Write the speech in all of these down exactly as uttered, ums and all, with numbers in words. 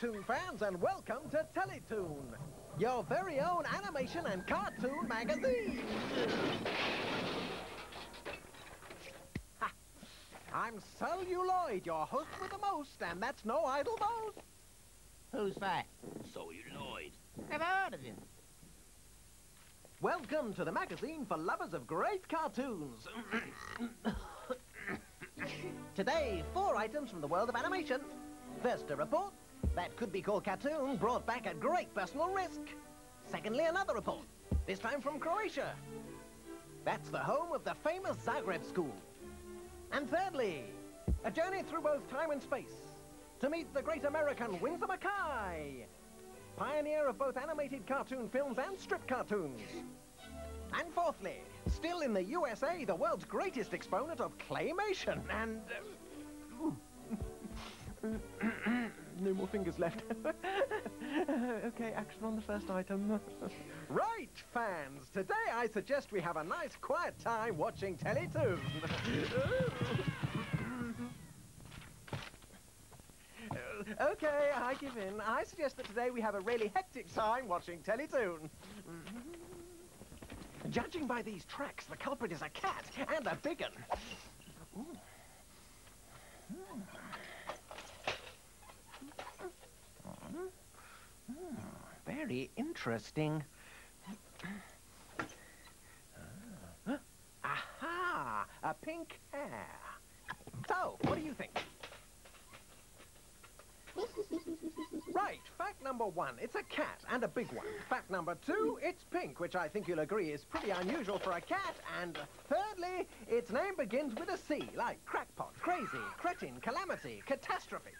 Teletoon fans, and welcome to Teletoon, your very own animation and cartoon magazine. Ha. I'm Saul Ulyseid, your host with the most, and that's no idle boast. Who's that? Saul Ulyseid. Never heard of him. Welcome to the magazine for lovers of great cartoons. Today, four items from the world of animation. First, a report that could be called cartoon, brought back at great personal risk. Secondly, another report, this time from Croatia. That's the home of the famous Zagreb School. And thirdly, a journey through both time and space to meet the great American Winsor McCay, pioneer of both animated cartoon films and strip cartoons. And fourthly, still in the U S A, the world's greatest exponent of claymation and... Uh, no more fingers left. Okay, action on the first item. Right, fans, today I suggest we have a nice quiet time watching Teletoon. Okay, I give in. I suggest that today we have a really hectic time watching Teletoon. Judging by these tracks, the culprit is a cat, and a big one. Very interesting. Ah. Aha! A pink hair. So, what do you think? Right, fact number one, it's a cat, and a big one. Fact number two, it's pink, which I think you'll agree is pretty unusual for a cat. And thirdly, its name begins with a C, like crackpot, crazy, cretin, calamity, catastrophe.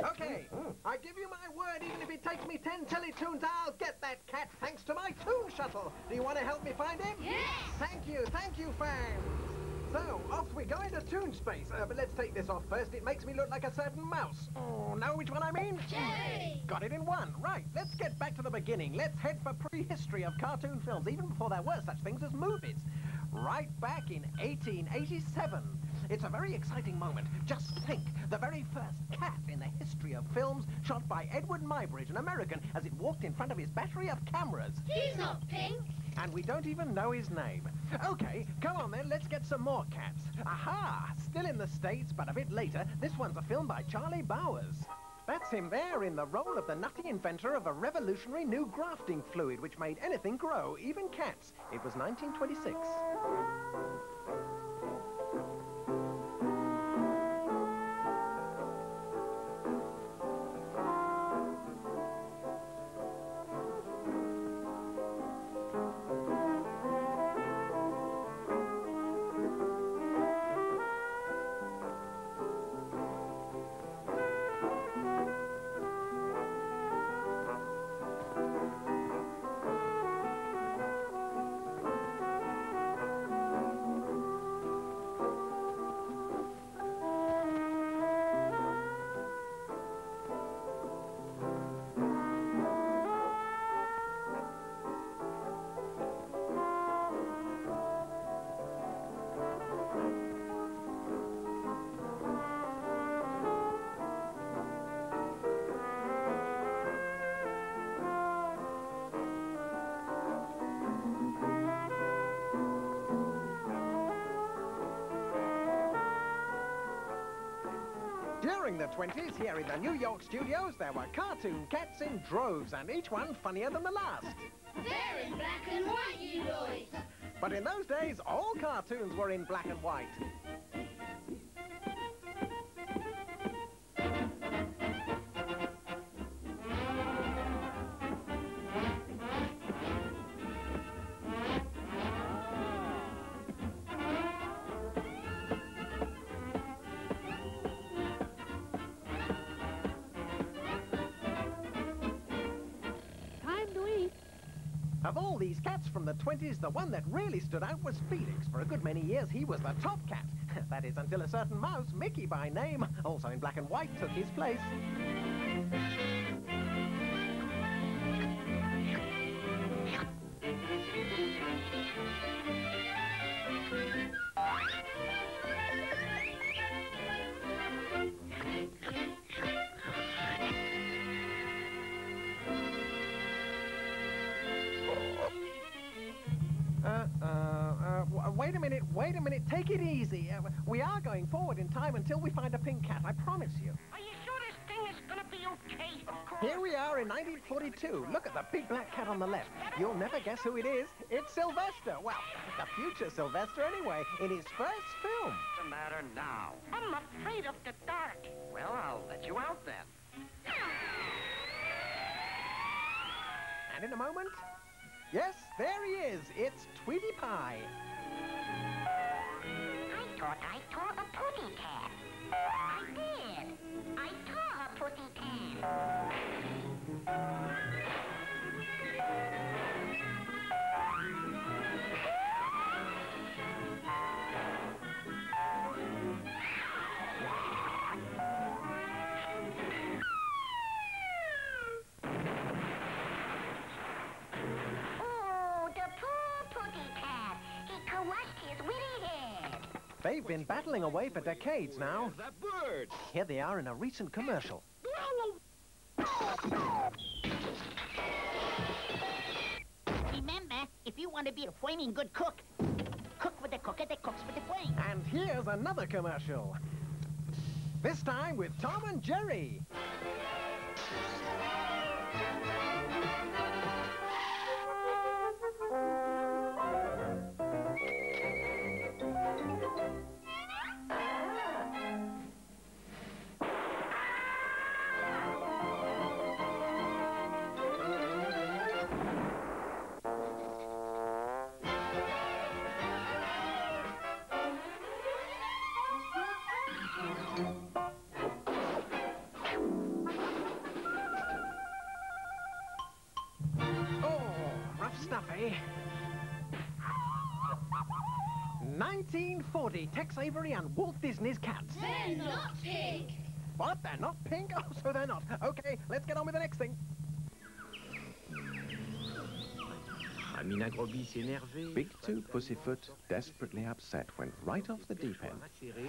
Okay, I give you my word, even if it takes me ten Teletoons, I'll get that cat thanks to my Toon Shuttle. Do you want to help me find him? Yes! Thank you, thank you, fans. So, off we go into Toon Space. Uh, but let's take this off first. It makes me look like a certain mouse. Oh, know which one I mean? Jerry! Got it in one. Right, let's get back to the beginning. Let's head for prehistory of cartoon films, even before there were such things as movies. Right back in eighteen eighty-seven. It's a very exciting moment. Just think, the very first cat in the history of films, shot by Edward Muybridge, an American, as it walked in front of his battery of cameras. He's not pink. And we don't even know his name. Okay, come on then, let's get some more cats. Aha! Still in the States, but a bit later, this one's a film by Charlie Bowers. That's him there in the role of the nutty inventor of a revolutionary new grafting fluid which made anything grow, even cats. It was nineteen twenty-six. During the twenties, here in the New York studios, there were cartoon cats in droves, and each one funnier than the last. They're in black and white, you boys. But in those days, all cartoons were in black and white. Of all these cats from the twenties, the one that really stood out was Felix. For a good many years, he was the top cat. That is, until a certain mouse, Mickey by name, also in black and white, took his place. Uh, uh, uh, w wait a minute, wait a minute, take it easy. Uh, we are going forward in time until we find a pink cat, I promise you. Are you sure this thing is going to be okay? Of course. Here we are in nineteen forty-two. Look at the big black cat on the left. You'll never guess who it is. It's Sylvester. Well, the future Sylvester anyway, in his first film. What's the matter now? I'm afraid of the dark. Well, I'll let you out then. And in a moment... Yes, there he is. It's Tweety Pie. I thought I saw a pooty cat. I did. I saw a pooty cat. They've been battling away for decades now. That bird. Here they are in a recent commercial. Remember, if you want to be a flaming good cook, cook with the cooker that cooks with the flame. And here's another commercial. This time with Tom and Jerry. nineteen forty, Tex Avery and Walt Disney's cats. They're not pink. What? They're not pink? Oh, so they're not. Okay, let's get on with the next thing. Big Two Pussyfoot, desperately upset, went right off the deep end.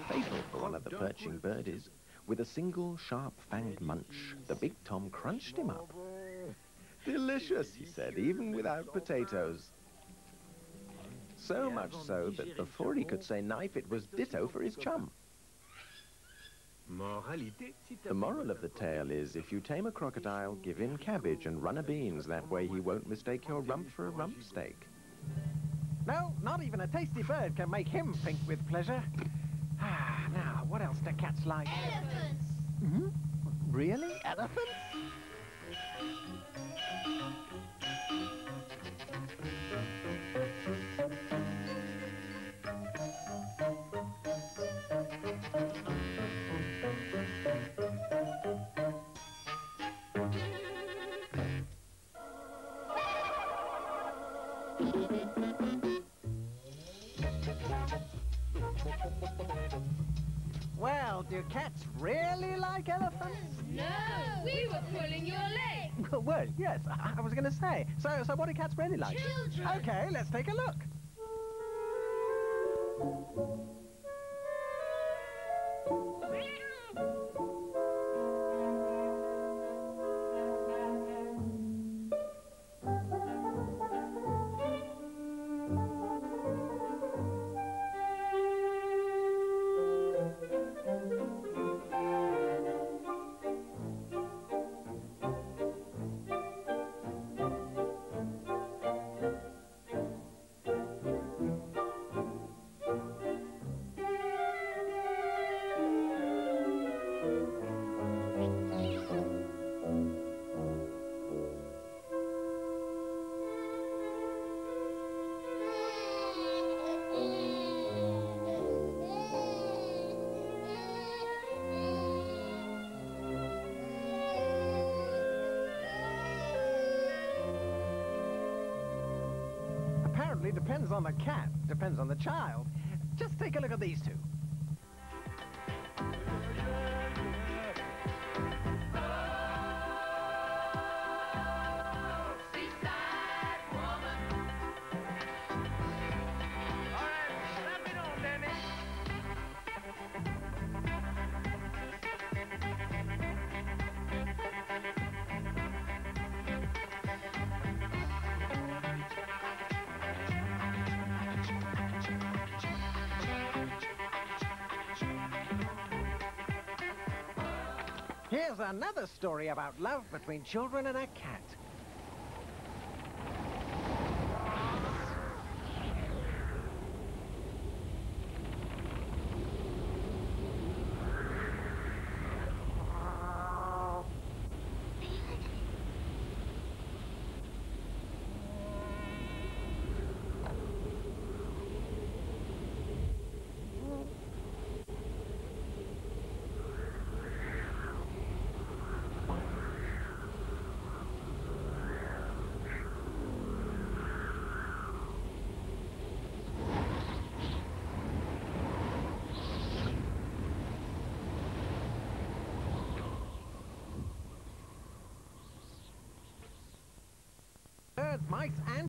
Fatal for one of the perching birdies. With a single sharp-fanged munch, the Big Tom crunched him up. Delicious, he said, even without potatoes. So much so that before he could say knife, it was ditto for his chum. The moral of the tale is, if you tame a crocodile, give him cabbage and runner beans. That way he won't mistake your rump for a rump steak. No, not even a tasty bird can make him think with pleasure. Ah, now, what else do cats like? Elephants! Hmm? Really? Elephants? Well, do cats really like elephants? No, we were pulling your leg. Well, yes, I, I was going to say. So, so what do cats really like? Children. Okay, let's take a look. Depends on the cat, depends on the child. Just take a look at these two. Here's another story about love between children and a cat. Mice and